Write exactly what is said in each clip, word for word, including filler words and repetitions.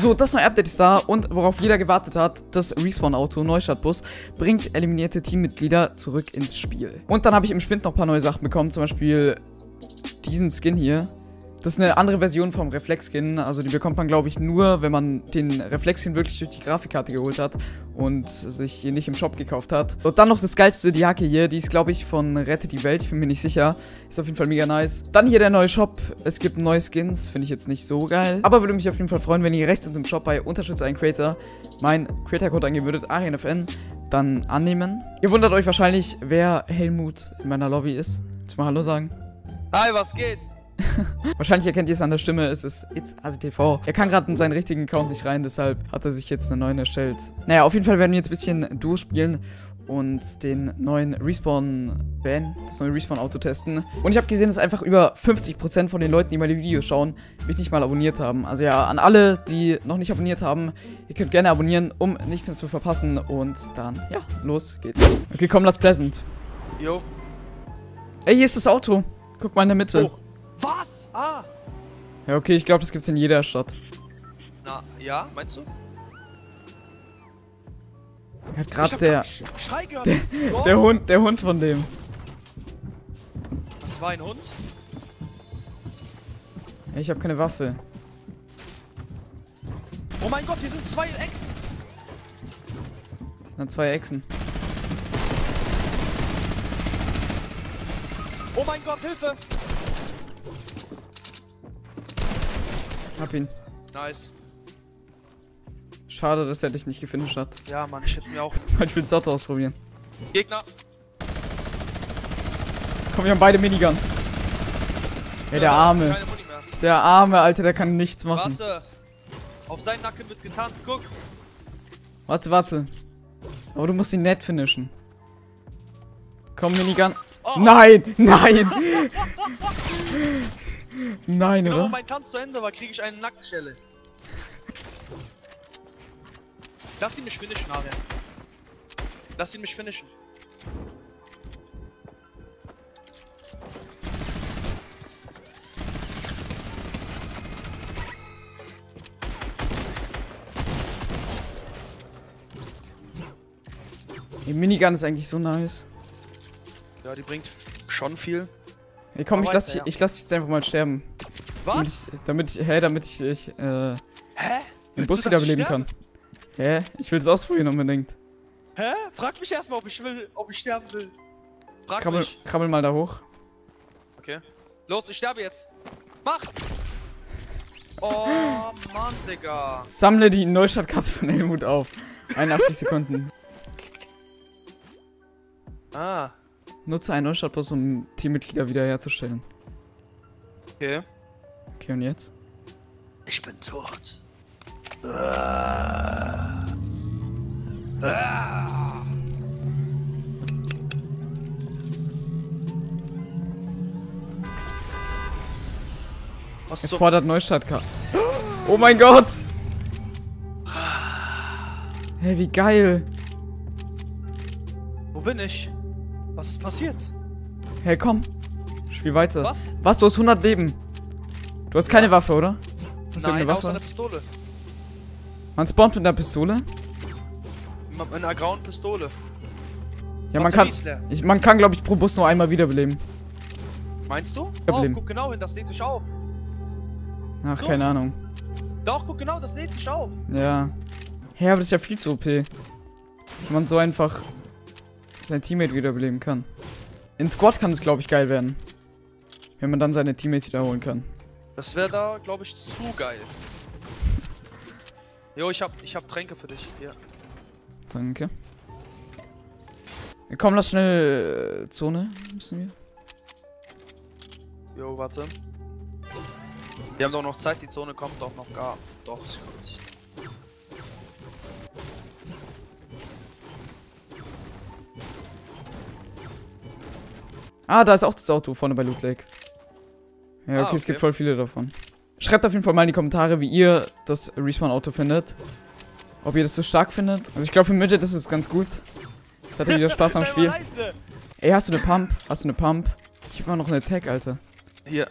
So, das neue Update ist da und worauf jeder gewartet hat, das Respawn Auto Neustartbus bringt eliminierte Teammitglieder zurück ins Spiel. Und dann habe ich im Spind noch ein paar neue Sachen bekommen, zum Beispiel diesen Skin hier. Das ist eine andere Version vom Reflex-Skin, also die bekommt man, glaube ich, nur, wenn man den Reflex-Skin wirklich durch die Grafikkarte geholt hat und sich ihn nicht im Shop gekauft hat. Und dann noch das geilste, die Hacke hier, die ist, glaube ich, von Rette die Welt, ich bin mir nicht sicher. Ist auf jeden Fall mega nice. Dann hier der neue Shop, es gibt neue Skins, finde ich jetzt nicht so geil. Aber würde mich auf jeden Fall freuen, wenn ihr rechts unten im Shop bei Unterstütze einen Creator meinen Creator-Code angeben würdet, Arian F N, dann annehmen. Ihr wundert euch wahrscheinlich, wer Helmut in meiner Lobby ist. Willst du mal Hallo sagen? Hi, was geht? Wahrscheinlich erkennt ihr es an der Stimme, es ist itsAssiTV. Er kann gerade in seinen richtigen Account nicht rein, deshalb hat er sich jetzt einen neuen erstellt. Naja, auf jeden Fall werden wir jetzt ein bisschen durchspielen und den neuen Respawn-Ban, das neue Respawn-Auto testen. Und ich habe gesehen, dass einfach über fünfzig Prozent von den Leuten, die meine Videos schauen, mich nicht mal abonniert haben. Also ja, an alle, die noch nicht abonniert haben, ihr könnt gerne abonnieren, um nichts mehr zu verpassen. Und dann, ja, los geht's. Okay, komm, lass pleasant. Jo. Ey, hier ist das Auto. Guck mal in der Mitte. Oh. Was? Ah! Ja, okay, ich glaube, das gibt's in jeder Stadt. Na, ja, meinst du? Er hat gerade der, Sch Schrei gehört. Der, oh. der Hund, der Hund von dem. Das war ein Hund? Ja, ich habe keine Waffe. Oh mein Gott, hier sind zwei Echsen. Das sind zwei Echsen. Oh mein Gott, Hilfe! Hab ihn. Nice. Schade, dass er dich nicht gefinisht hat. Ja, Mann, ich hätte mir auch. Ich will das Auto ausprobieren. Gegner. Komm, wir haben beide Minigun. Ey, der Arme. Der Arme, Alter, der kann nichts machen. Warte. Auf seinen Nacken wird getanzt, guck. Warte, warte. Aber du musst ihn nett finishen. Komm, Minigun. Oh. Nein, nein. Nein, genau, oder? Wenn mein Tanz zu Ende war, kriege ich eine Nackenschelle. Lass ihn mich finishen, Arian. Lass ihn mich finishen. Die Minigun ist eigentlich so nice. Ja, die bringt schon viel. Ey, komm, ich lass, dich, ich lass dich jetzt einfach mal sterben. Was? Damit ich, damit ich, hä, damit ich, ich äh, hä? den Bus wiederbeleben kann. Hä? Ich will das ausprobieren unbedingt. Hä? Frag mich erstmal, ob ich will, ob ich sterben will. Frag krabbel, mich. Krabbel mal da hoch. Okay. Los, ich sterbe jetzt. Mach! Oh, Mann, Digga. Sammle die Neustartkarte von Helmut auf. einundachtzig Sekunden. Ah. Nutze einen Neustartbus, um Teammitglieder wiederherzustellen. Okay. Okay, und jetzt? Ich bin tot. Ah. Ah. Was er fordert Neustartkarten. Oh mein Gott! Hey, wie geil! Wo bin ich? Was ist passiert? Hey, komm. Spiel weiter. Was? Was? Du hast hundert Leben. Du hast ja keine Waffe, oder? Hast Nein, du eine Waffe? Außer eine Pistole. Man spawnt mit einer Pistole? Mit einer grauen Pistole. Ja, man kann, ich, man kann, glaube ich, pro Bus nur einmal wiederbeleben. Meinst du? Doch, guck genau hin, das lädt sich auf. Ach, so. Keine Ahnung. Doch, guck genau, das lädt sich auf. Ja. Hey, aber das ist ja viel zu O P. Wenn man so einfach sein Teammate wiederbeleben kann. In Squad kann es, glaube ich, geil werden. Wenn man dann seine Teammates wiederholen kann. Das wäre da, glaube ich, zu geil. Jo, ich hab, ich hab Tränke für dich. Hier. Danke. Komm, lass schnell äh, Zone. Müssen wir. Jo, warte. Wir haben doch noch Zeit, die Zone kommt doch noch gar. Doch, es kommt. Ah, da ist auch das Auto vorne bei Loot Lake. Ja, okay, ah, okay, es gibt voll viele davon. Schreibt auf jeden Fall mal in die Kommentare, wie ihr das Respawn-Auto findet. Ob ihr das so stark findet. Also ich glaube, für Midget ist es ganz gut. Es hatte wieder Spaß am Spiel. Ey, hast du eine Pump? Hast du eine Pump? Ich hab mal noch eine Tag, Alter. Hier.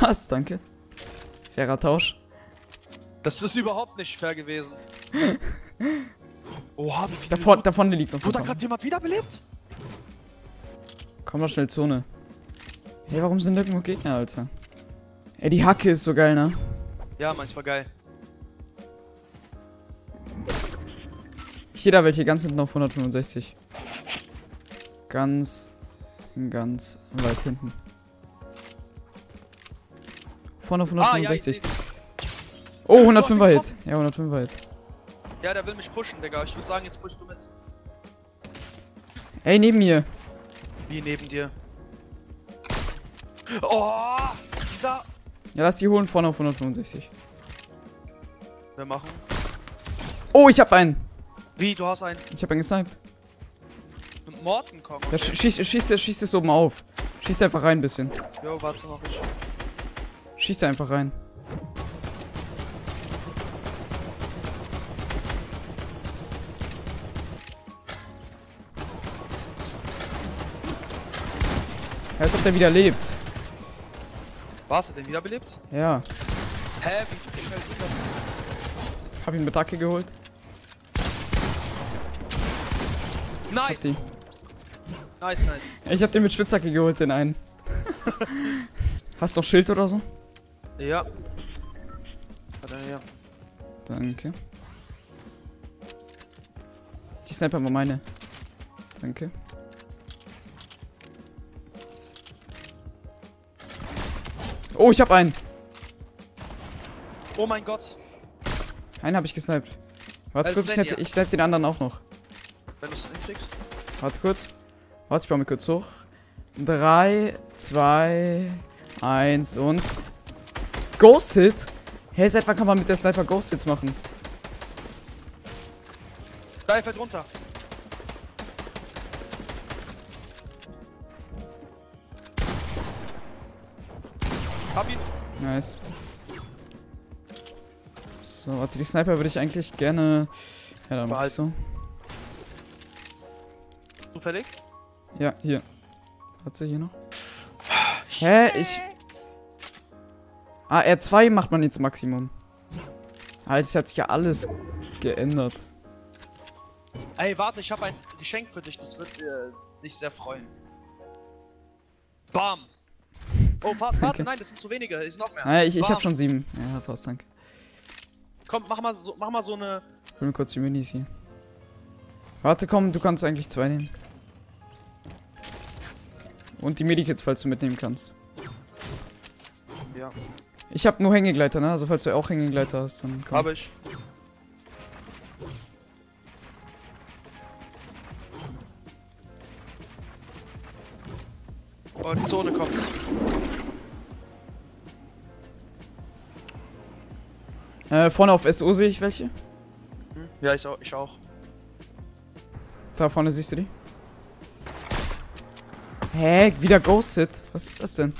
Was? Danke. Fairer Tausch. Das ist überhaupt nicht fair gewesen. Oha, wie viele... Davon, davon liegt noch. Wurde da gerade jemand wiederbelebt? Komm doch schnell, Zone. Hey, warum sind da irgendwo Gegner, Alter? Ey, die Hacke ist so geil, ne? Ja, meins war geil. Ich sehe da welche ganz hinten auf hundertfünfundsechzig. Ganz, ganz weit hinten. Vorne auf hundertfünfundsechzig. Ah, ja, oh, hundertfünfer Hit. Ja, hundertfünfer Hit. Ja, der will mich pushen, Digga. Ich würde sagen, jetzt pushst du mit. Ey, neben mir. Wie neben dir? Oh, dieser... Ja, lass die holen vorne auf hundertfünfundsechzig. Wir machen. Oh, ich hab einen. Wie, du hast einen? Ich hab einen gesniped. Mit Morten kommen. Okay. Ja, sch schieß, schieß, schieß das oben auf. Schieß einfach rein ein bisschen. Jo, warte, mach ich. Schieß einfach rein. Ja, als ob der wieder lebt. War's, hat er den wiederbelebt? Ja. Hä, wie schnell geht das? Hab ihn mit Hacke geholt. Nice! Nice, nice. Ich hab den mit Spitzhacke geholt, den einen. Hast du noch Schild oder so? Ja. Warte, ja. Danke. Die Sniper war meine. Danke. Oh, ich hab einen. Oh mein Gott. Einen hab ich gesniped. Warte kurz, ich, ich snipe den anderen auch noch. Wenn du es hinkriegst. Warte kurz. Warte, ich baue mich kurz hoch. drei, zwei, eins und... Ghost Hit? Hey, seit wann kann man mit der Sniper Ghost Hits machen? Da, er fällt runter. Hab ihn. Nice. So, warte, die Sniper würde ich eigentlich gerne... Ja, dann mach ich so. Zufällig? Ja, hier. Hat sie hier noch? Hä? Ich... Ah, R zwei macht man jetzt Maximum. Alter, es hat sich ja alles geändert. Ey, warte, ich habe ein Geschenk für dich, das wird dir dich sehr freuen. Bam! Oh, warte, warte, okay. Nein, das sind zu wenige, ist noch mehr. Ah, ich, ich hab schon sieben. Ja, fast, danke. Komm, mach mal so, mach mal so eine... Ich will mir kurz die Minis hier. Warte, komm, du kannst eigentlich zwei nehmen. Und die Medikits, falls du mitnehmen kannst. Ja. Ich hab nur Hängegleiter, ne? Also falls du auch Hängegleiter hast, dann komm. Hab ich. Oh, die Zone kommt. Äh, vorne auf S O sehe ich welche. Ja, ich auch. Ich auch. Da vorne siehst du die? Hä? Wieder Ghost Hit? Was ist das denn?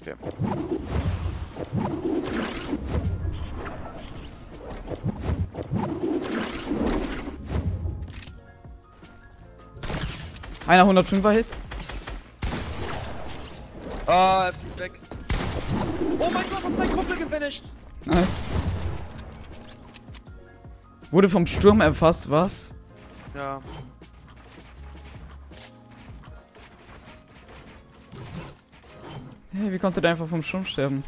Okay. Einer hundertfünfer Hit. Ah, er fliegt weg. Oh mein Gott, hab seinen Kumpel gefinisht. Nice. Wurde vom Sturm erfasst, was? Ja. Hey, wie konnte der einfach vom Sturm sterben?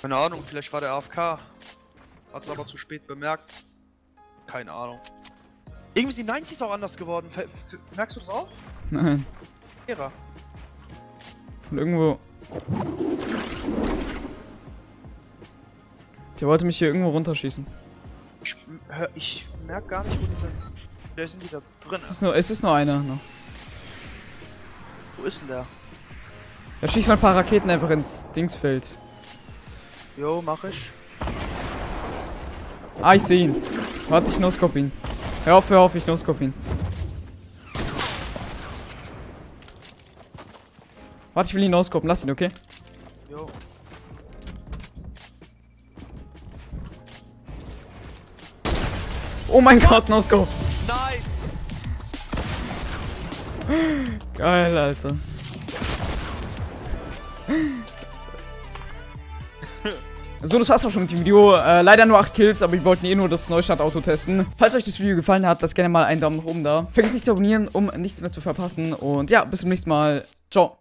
Keine Ahnung, vielleicht war der A F K. Hat's aber zu spät bemerkt. Keine Ahnung. Irgendwie sind die neunziger auch anders geworden. Ver merkst du das auch? Nein. Ära. Und irgendwo... Der wollte mich hier irgendwo runterschießen. Ich, ich merke gar nicht, wo die sind. Wer sind die da drin? Es ist nur, es ist nur einer noch. Wo ist denn der? Da schießt man ein paar Raketen einfach ins Dingsfeld. Jo, mach ich. Ah, ich sehe ihn. Warte, ich noscope ihn. Hör auf, hör auf, ich noscope ihn. Warte, ich will ihn noscopen, lass ihn, okay? Jo. Oh mein Gott, Noscope! Nice! Geil, Alter. So, das war's auch schon mit dem Video. Äh, leider nur acht Kills, aber wir wollten eh nur das Neustart-Auto testen. Falls euch das Video gefallen hat, lasst gerne mal einen Daumen nach oben da. Vergesst nicht zu abonnieren, um nichts mehr zu verpassen. Und ja, bis zum nächsten Mal. Ciao.